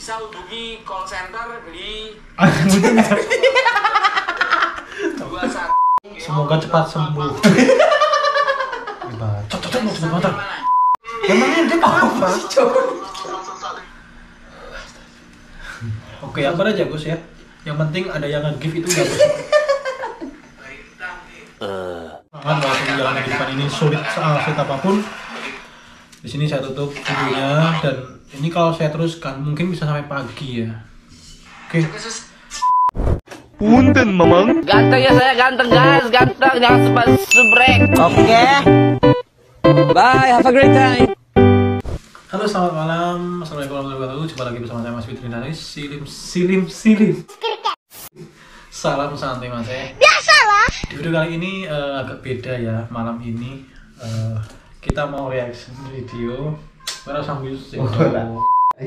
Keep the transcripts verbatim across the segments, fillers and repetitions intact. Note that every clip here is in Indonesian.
bisa hubungi call center di dua satu. Semoga cepat sembuh. Coba, coba, coba, coba, coba. Emangnya dia apa? Oke, apa aja Gus ya? Yang penting ada yang nge-give itu ya Gus. Jangan langsung jalan kehidupan ini sulit seaset apapun. Di sini saya tutup videonya dan ini kalau saya teruskan mungkin bisa sampai pagi ya. Oke. Okay. Punten Mamang. Ganteng ya saya, ganteng guys, ganteng jangan subrek. Oke. Okay. Bye, have a great time. Halo selamat malam. Assalamualaikum warahmatullahi wabarakatuh. Jumpa lagi bersama saya Mas Fitri Naris. Silim silim silim. Salam santai Mas ya. Biasalah. Di video kali ini uh, agak beda ya malam ini. Uh, kita mau reaction video.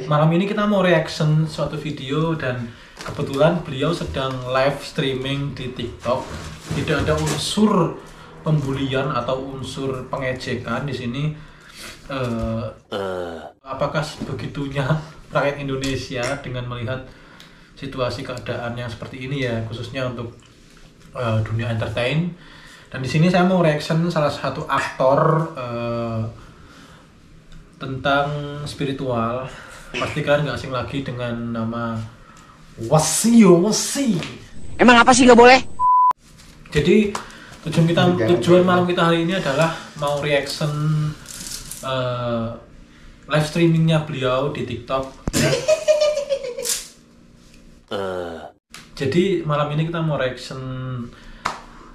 Malam ini kita mau reaction suatu video dan kebetulan beliau sedang live streaming di TikTok. Tidak ada unsur pembulian atau unsur pengejekan di sini. Uh, apakah sebegitunya rakyat Indonesia dengan melihat situasi keadaan yang seperti ini ya, khususnya untuk uh, dunia entertain. Dan di sini saya mau reaction salah satu aktor uh, tentang spiritual, pasti kalian nggak asing lagi dengan nama Wesi Yo. Wesi. Emang apa sih nggak boleh? Jadi tujuan kita tujuan malam kita hari ini adalah mau reaction uh, live streamingnya beliau di TikTok. Ya. Jadi malam ini kita mau reaction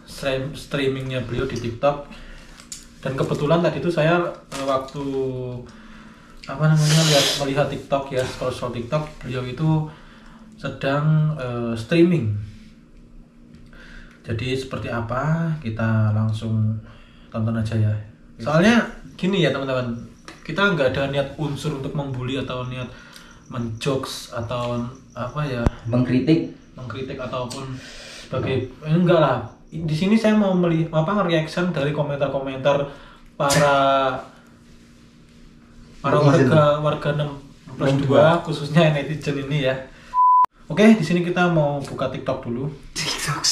stream, streamingnya beliau di TikTok. Dan kebetulan tadi itu saya waktu apa namanya lihat melihat TikTok ya, scroll-scroll TikTok, beliau itu sedang uh, streaming. Jadi seperti apa kita langsung tonton aja ya. Soalnya gini ya teman-teman, kita nggak ada niat unsur untuk membuli atau niat menjokes atau apa ya, mengkritik, mengkritik ataupun sebagai eh, enggak lah. Di sini saya mau melihat apa reaction dari komentar-komentar para para warga warga enam plus dua khususnya netizen ini ya. Oke, di sini kita mau buka TikTok dulu. TikTok.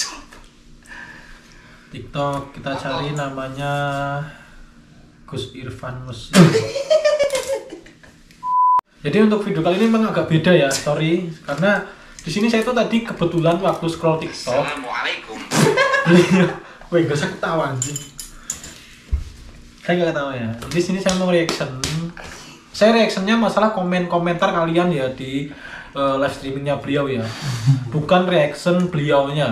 TikTok kita cari namanya Gus Irfan Muslim. Jadi untuk video kali ini memang agak beda ya, sorry, karena di sini saya itu tadi kebetulan waktu scroll TikTok. Assalamualaikum. Woi, gak usah ketawa anjing. Saya gak ketawa ya. Di sini saya mau reaction. Saya reactionnya masalah komen-komentar kalian ya di uh, live streamingnya beliau ya. Bukan reaction beliaunya,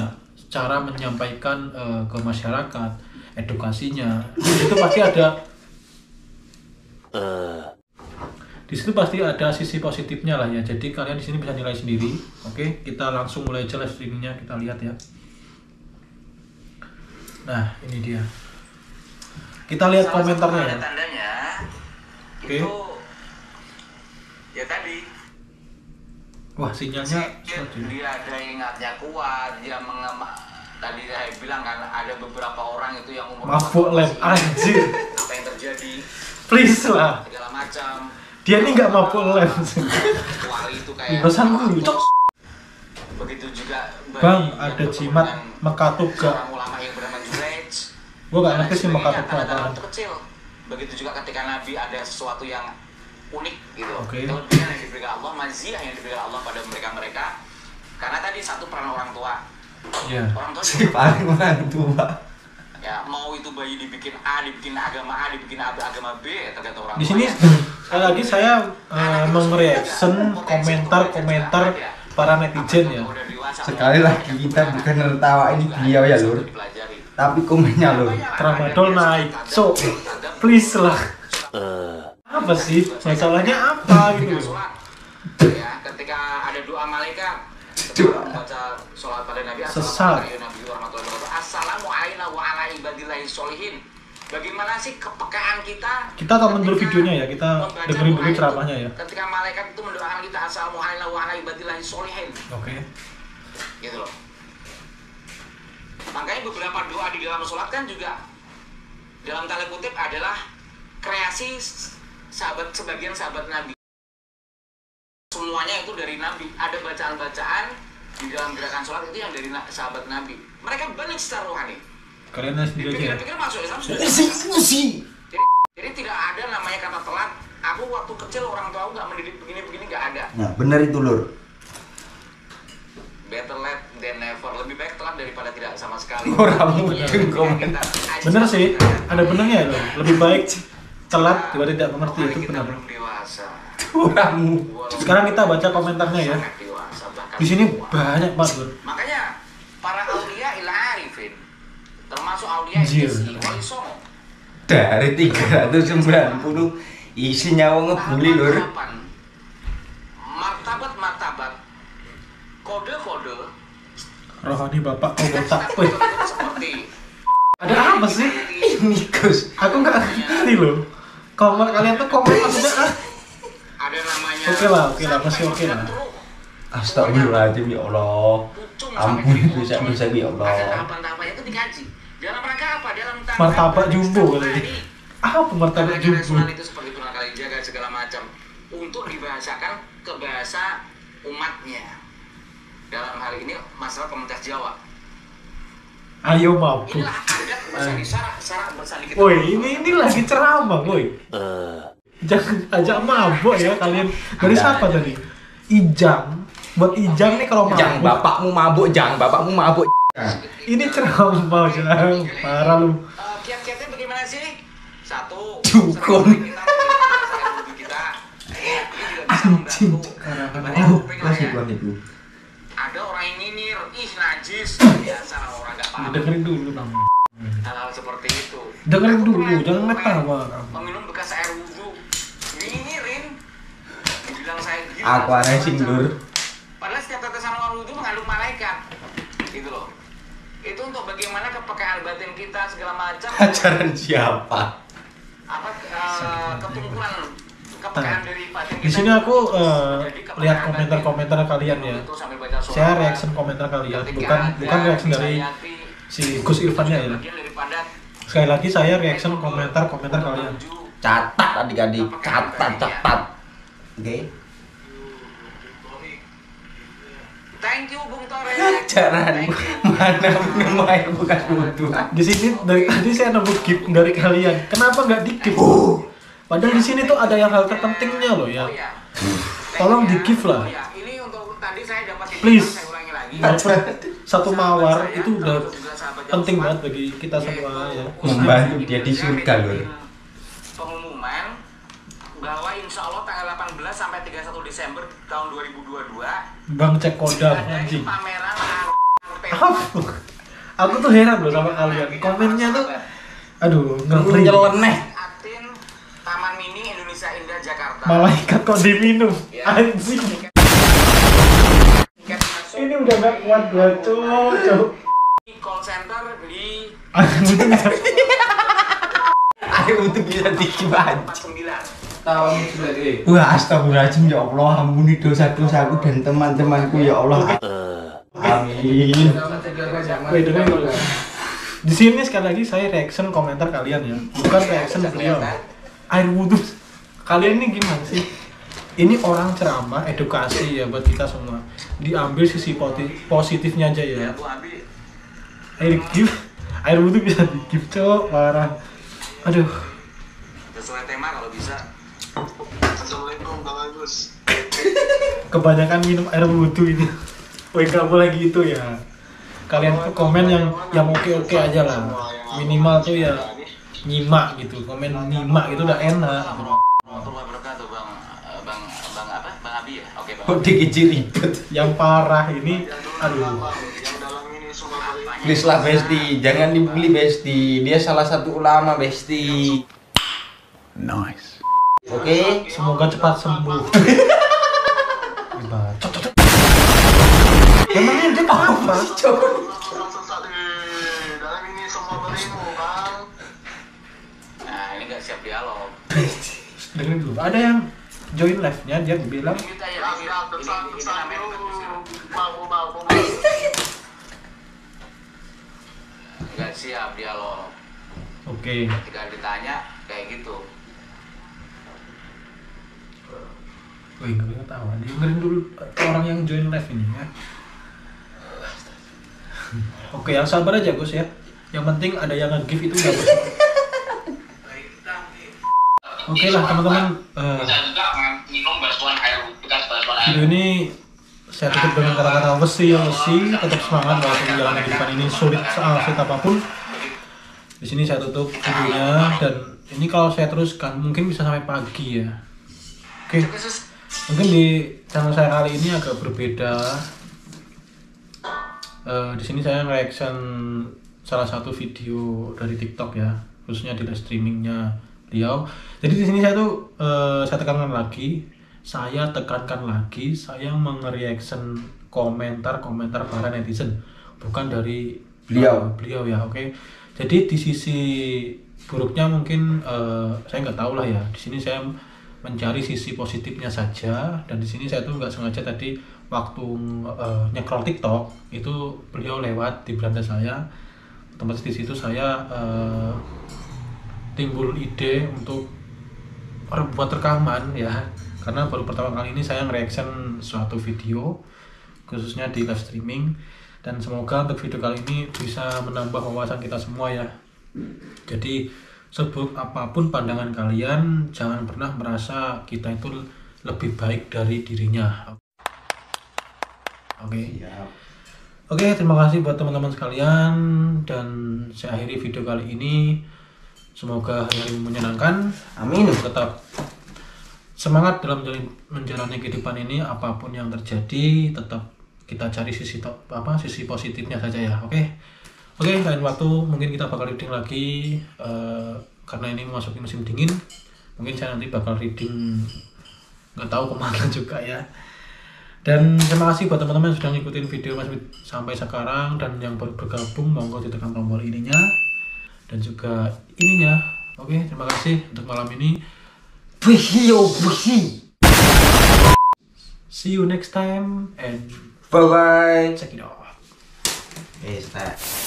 cara menyampaikan uh, ke masyarakat, edukasinya. Di situ pasti ada. Di situ pasti ada sisi positifnya lah ya. Jadi kalian di sini bisa nilai sendiri. Oke, kita langsung mulai aja live streamingnya, kita lihat ya. Nah, ini dia. Kita lihat salah komentarnya. Ada tandanya. Oke. Okay. Ya tadi. Wah, sinyalnya dia ada ingatnya kuat, dia mengemak. Tadi saya bilang kan ada beberapa orang itu yang umur mabuk lem anjir. Apa yang terjadi? Please lah. Segala macam. Dia ini enggak mabuk lem. Kuali itu kayak pesanku. Begitu juga Bang, ada jimat Mekatuga. Gue gak ngerti sih Mekatuga apaan. Begitu juga ketika Nabi ada sesuatu yang unik gitu. Oke. Itu yang diberikan Allah, maziah yang diberikan Allah pada mereka-mereka. Karena tadi satu peran orang tua. Iya. Orang tua sih paling orang tua. Ya, mau itu bayi dibikin A, dibikin agama A, dibikin agama B, tergantung orang tua. Di sini sekali lagi saya meng-reaction komentar-komentar para netizen ya. Sekali lagi kita bukan nertawain beliau ya lur, tapi komennya lur tramadol naik, so please lah. Apa sih masalahnya apa gitu? Ketika ada doa malaikat baca sholat pada Nabi, assalamualaikum. Bagaimana sih kepekaan kita? Kita tonton dulu videonya ya, kita dengerin dulu ceramahnya ya. Ketika malaikat itu mendoakan kita assalamualaikum warahmatullahi wabarakatuh. Oke. Gitu loh. Makanya beberapa doa di dalam sholat kan juga dalam tanda kutip adalah kreasi sahabat sebagian sahabat Nabi Semuanya itu dari Nabi. Ada bacaan-bacaan di dalam gerakan sholat itu yang dari sahabat Nabi. Mereka balik secara rohani. Kalian harus dipikir-pikir masuk Islam sudah. Jadi, jadi tidak ada namanya kata telat. Aku waktu kecil orang tua aku nggak mendidik begini-begini, nggak ada. Nah, benar itu lur. Better late than never. Lebih baik telat daripada tidak sama sekali. Orang ya, kita, bener sih, ada benernya loh. Lebih baik telat daripada tidak mengerti, itu benar. Sekarang kita baca komentarnya ya. Di sini banyak banget. Makanya para aulia ila arifin, termasuk aulia ini dari tiga ratus sembilan puluh isinya wong ngebuli lur. Martabat-martabat, kode-kode rohani bapak kok botak. Ada apa sih ini Gus? Aku nggak ngerti loh. Komen kalian tuh komen maksudnya? Ada namanya. Oke lah, oke lah, masih oke lah. Astagfirullahaladzim ya Allah. Ampun dosa-dosa ya Allah. Martabat itu dikaji. Dalam rangka apa? Dalam martabat jumbo kali. Apa martabat jumbo? Jaga segala macam untuk dibahasakan ke bahasa umatnya. Dalam hal ini masalah komunitas Jawa. Ayo mampu. Inilah adat bersanding syarak, syarak bersanding kita. Woi, ini ini lagi ceramah, woi. Uh. Jangan ajak mabok ya kalian. Dari siapa tadi? Ijang. Buat Ijang nih kalau mabok. Jang, bapakmu mabuk, Jang. Bapakmu mabuk. Nah. Ini ceramah, Jang. Parah lu. Uh, Kiat-kiatnya bagaimana sih? Satu, dukun. Anjing. Masih buat itu. Ada orang yang nyinyir, ih najis. Biasa orang enggak paham. Dengerin dulu namanya. Hal-hal seperti itu. Dengerin dulu, jangan ketawa. Minum bekas air wudu. Nyinyirin. Bilang saya gila. Aku aneh sing lur. Padahal setiap tetesan air wudu mengandung malaikat. Gitu loh. Itu untuk bagaimana kepekaan batin kita segala macam. Ajaran siapa? Apa ketungkulan kepekaan dari batin kita. Di sini aku uh, lihat komentar-komentar kalian ya. Saya reaction komentar kalian, bukan bukan reaction dari si Gus Irfannya ya. Sekali lagi saya reaction komentar-komentar kalian. Catat adik-adik, catat catat. Oke. Okay. Thank you Bung Tore. Ajaran mana minum air bekas wudu. Di sini dari jadi saya nemu gift dari kalian. Kenapa nggak di-gift? Oh. Padahal di sini tuh ada yang hal terpentingnya loh ya. Tolong di-gift lah. Ini untuk tadi saya dapat please. Satu mawar itu udah penting banget bagi kita semua ya. Membantu dia di surga loh. Pengumuman bahwa insya Allah tanggal delapan belas sampai tiga puluh satu Desember tahun dua ribu dua puluh dua Bang cek kode anjing. Pameran aku tuh heran loh sama kalian. Komennya tuh aduh, ngeri nyeleneh. Atin Taman Mini Indonesia Indah Jakarta. Malaikat kok diminum. Anjing. Ini udah gak kuat gua tuh. Call center di ayo untuk bisa dikibat. Tahun sembilan puluh sembilan. Wah, astagfirullahaladzim ya Allah, ampuni dosa-dosaku dan teman-temanku ya Allah. Amin. Di sini sekali lagi saya reaction komentar kalian ya, bukan reaction beliau. Air wudhu. Kalian ini gimana sih? Ini orang ceramah edukasi ya buat kita semua. Diambil sisi positifnya aja ya. Air gift, air wudhu bisa di gift cok, parah. Aduh. Sesuai tema kalau bisa. Assalamualaikum Bang Agus. Kebanyakan minum air wudhu ini. Woi kamu lagi itu ya. Kalian tuh komen yang yang oke-oke aja lah. Minimal tuh ya nyimak gitu. Komen nyimak itu udah enak. Warahmatullahi wabarakatuh Bang Bang Bang apa? Bang Abi ya. Oke Bang. Dikicil-ikut. Yang parah ini aduh. Please lah Besti, jangan dibeli Besti. Dia salah satu ulama Besti. Nice. Oke, okay. Semoga cepat sembuh. Emangnya dia tahu Bang? Dalam ini semua berimu Bang. Nah ini gak siap dialog. Dengerin dulu, ada yang join live nya dia bilang gak siap dialog. Oke. Ketika ditanya kayak gitu. Wih, gak boleh ketawa. Dengerin dulu orang yang join live ini ya. Oke, yang sabar aja Gus ya. Yang penting ada yang nge-give itu bagus. Oke lah teman-teman. Video ini saya tutup dengan kata-kata Wesi Yo, tetap semangat bahwa menjalani kehidupan ini sulit sealit apapun. Di sini saya tutup videonya dan ini kalau saya teruskan mungkin bisa sampai pagi ya. Oke, mungkin di channel saya kali ini agak berbeda. Uh, di sini saya reaction salah satu video dari TikTok ya, khususnya di live streamingnya beliau. Jadi di sini saya tuh uh, saya tekankan lagi. Saya tekankan lagi, saya meng-reaction komentar-komentar para netizen, bukan dari beliau, beliau ya, oke. Okay? Jadi di sisi buruknya mungkin uh, saya nggak tahu lah ya. Di sini saya mencari sisi positifnya saja, dan di sini saya tuh nggak sengaja tadi waktu uh, nyekrol TikTok itu beliau lewat di beranda saya, tempat di situ saya uh, timbul ide untuk buat rekaman ya. Karena baru pertama kali ini saya nge-reaction suatu video khususnya di live streaming, dan semoga untuk video kali ini bisa menambah wawasan kita semua ya. Jadi seburuk apapun pandangan kalian, jangan pernah merasa kita itu lebih baik dari dirinya. Oke, okay. Oke okay, terima kasih buat teman-teman sekalian, dan saya akhiri video kali ini. Semoga hari menyenangkan. Amin. Tetap semangat dalam menjalani kehidupan ini, apapun yang terjadi tetap kita cari sisi top, apa sisi positifnya saja ya. Oke, okay? Oke okay, lain waktu mungkin kita bakal reading lagi uh, karena ini memasuki musim dingin. Mungkin saya nanti bakal reading nggak tahu kemana juga ya. Dan terima kasih buat teman-teman yang sudah ngikutin video Mas Fit sampai sekarang, dan yang baru bergabung monggo ditekan tombol ininya dan juga ininya. Oke, okay, terima kasih untuk malam ini. Wesi Yo, Wesi. See you next time and bye bye. Check it out. Is that?